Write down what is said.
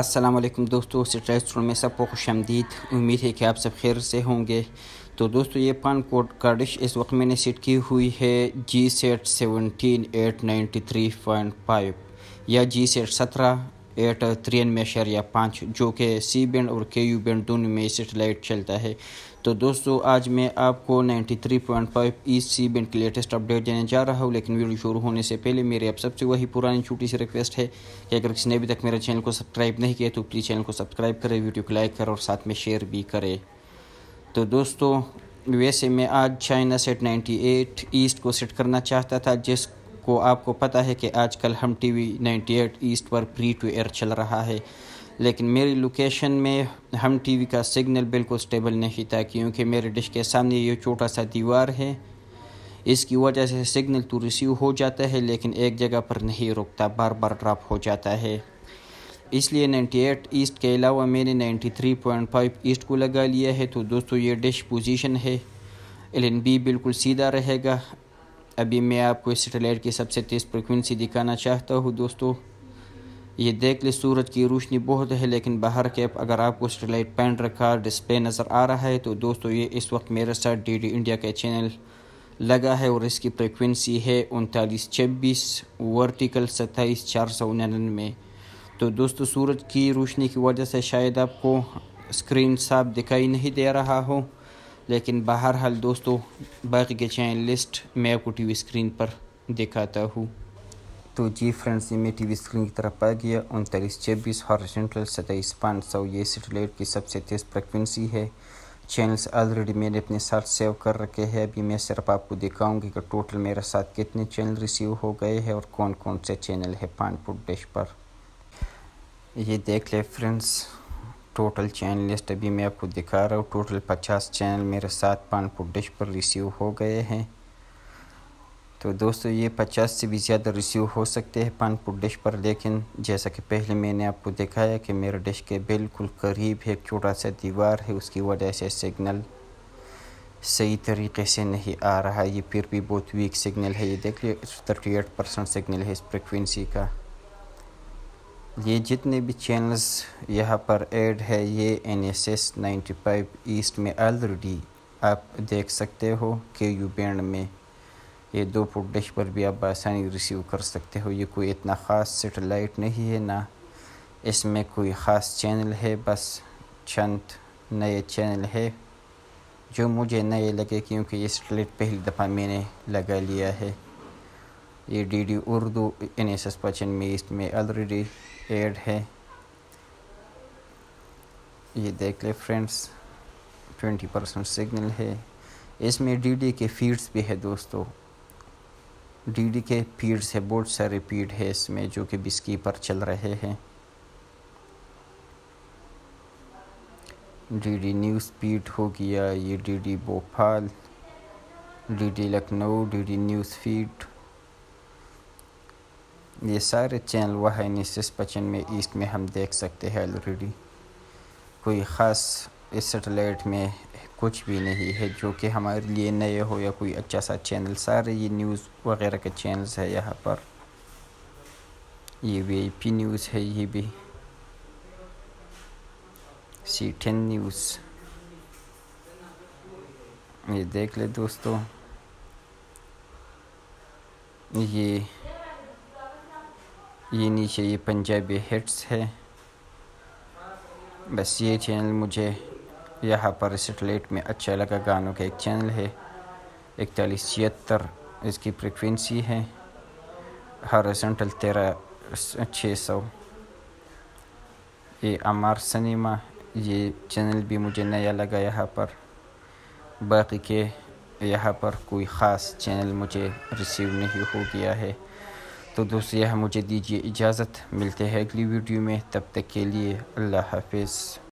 अस्सलाम वालेकुम दोस्तों, सिट्रा स्टूडियो में सबको खुशामदीद। उम्मीद है कि आप सब खैर से होंगे। तो दोस्तों ये पान कोड कार्डिश इस वक्त मैंने सेट की हुई है G-Sat 17 893.5 या G-Sat 17 893.5, जो कि C-Band और KU-Band दोनों में सेटेलाइट चलता है। तो दोस्तों आज मैं आपको 93.5 ईस्ट C-Band की लेटेस्ट अपडेट देने जा रहा हूँ, लेकिन वीडियो शुरू होने से पहले मेरे आप सबसे वही पुरानी छोटी सी रिक्वेस्ट है कि अगर किसी ने अभी तक मेरे चैनल को सब्सक्राइब नहीं किया तो प्लीज़ चैनल को सब्सक्राइब करें, वीडियो को लाइक करें और साथ में शेयर भी करें। तो दोस्तों वैसे मैं आज चाइना सेट 98 ईस्ट को सेट करना चाहता था, जिसको आपको पता है कि आजकल हम टीवी 98 ईस्ट पर फ्री टू एयर चल रहा है, लेकिन मेरी लोकेशन में हम टीवी का सिग्नल बिल्कुल स्टेबल नहीं था, क्योंकि मेरे डिश के सामने ये छोटा सा दीवार है। इसकी वजह से सिग्नल तो रिसीव हो जाता है लेकिन एक जगह पर नहीं रुकता, बार बार ड्रॉप हो जाता है। इसलिए 98 ईस्ट के अलावा मैंने 93.5 ईस्ट को लगा लिया है। तो दोस्तों ये डिश पोजीशन है, LNB बिल्कुल सीधा रहेगा। अभी मैं आपको इस सैटेलाइट की सबसे तेज़ फ्रिक्वेंसी दिखाना चाहता हूँ। दोस्तों ये देख ले, सूरज की रोशनी बहुत है लेकिन बाहर के अगर आपको सैटेलाइट पैन रखा डिस्प्ले नज़र आ रहा है तो दोस्तों ये इस वक्त मेरे साथ DD इंडिया का चैनल लगा है और इसकी फ्रिक्वेंसी है 3926 वर्टिकल 27499। तो दोस्तों सूरज की रोशनी की वजह से शायद आपको स्क्रीन साफ दिखाई नहीं दे रहा हो, लेकिन बहरहाल दोस्तों बाकी के चैनल लिस्ट मैं आपको TV स्क्रीन पर दिखाता हूँ। तो जी फ्रेंड्स ये मैं TV स्क्रीन की तरफ आ गया। 3926 हॉरिजॉन्टल 27500 ये सैटेलाइट की सबसे तेज़ फ्रिक्वेंसी है। चैनल्स ऑलरेडी मैंने अपने साथ सेव कर रखे हैं, अभी मैं सिर्फ आपको दिखाऊंगी कि टोटल मेरे साथ कितने चैनल रिसीव हो गए हैं और कौन कौन से चैनल है पानपुट डिश पर। ये देख ले फ्रेंड्स टोटल चैनल लिस्ट अभी मैं आपको दिखा रहा हूँ। टोटल 50 चैनल मेरे साथ पानपुट डिश पर रिसीव हो गए हैं। तो दोस्तों ये 50 से भी ज़्यादा रिसीव हो सकते हैं पानपुट डिश पर, लेकिन जैसा कि पहले मैंने आपको दिखाया कि मेरे डिश के बिल्कुल करीब एक छोटा सा दीवार है, उसकी वजह से सिग्नल सही तरीके से नहीं आ रहा। ये फिर भी बहुत वीक सिग्नल है। ये देख लीजिए 38% सिग्नल है इस फ्रिक्वेंसी का। ये जितने भी चैनल्स यहाँ पर एड है ये NSS 95 ईस्ट में ऑलरेडी आप देख सकते हो। KU-Band में ये दो पुट डिश पर भी आप बआसानी रिसीव कर सकते हो। ये कोई इतना ख़ास सेटेलाइट नहीं है, ना इसमें कोई ख़ास चैनल है, बस चंद नए चैनल है जो मुझे नए लगे, क्योंकि ये सेटेलाइट पहली दफ़ा मैंने लगा लिया है। ये DD उर्दू NSS 95 ईस्ट में ऑलरेडी एड है। ये देख ले फ्रेंड्स 20% सिग्नल है। इसमें DD के फीड्स भी है दोस्तों, DD के फीड्स है, बहुत सारे फीड है इसमें जो कि बिस्की पर चल रहे हैं। DD न्यूज़ फीड हो गया, ये DD Bhopal, DD Lucknow, DD news feed, ये सारे चैनल वह 95 ईस्ट में हम देख सकते हैं ऑलरेडी। कोई ख़ास इस सैटेलाइट में कुछ भी नहीं है जो कि हमारे लिए नए हो या कोई अच्छा सा चैनल। सारे ये न्यूज़ वगैरह के चैनल्स है यहाँ पर। ये VIP न्यूज़ है, ये भी C10 न्यूज़। ये देख ले दोस्तों ये नीचे ये पंजाबी हिट्स है। बस ये चैनल मुझे यहाँ पर सैटेलाइट में अच्छा लगा। गानों का एक चैनल है 4176 इसकी फ्रिक्वेंसी है, हॉरिजॉन्टल 13600। ये अमर सिनेमा ये चैनल भी मुझे नया लगा यहाँ पर। बाकी के यहाँ पर कोई ख़ास चैनल मुझे रिसीव नहीं हो गया है। तो दोस्तों यह मुझे दीजिए इजाज़त, मिलते हैं अगली वीडियो में, तब तक के लिए अल्लाह हाफिज़।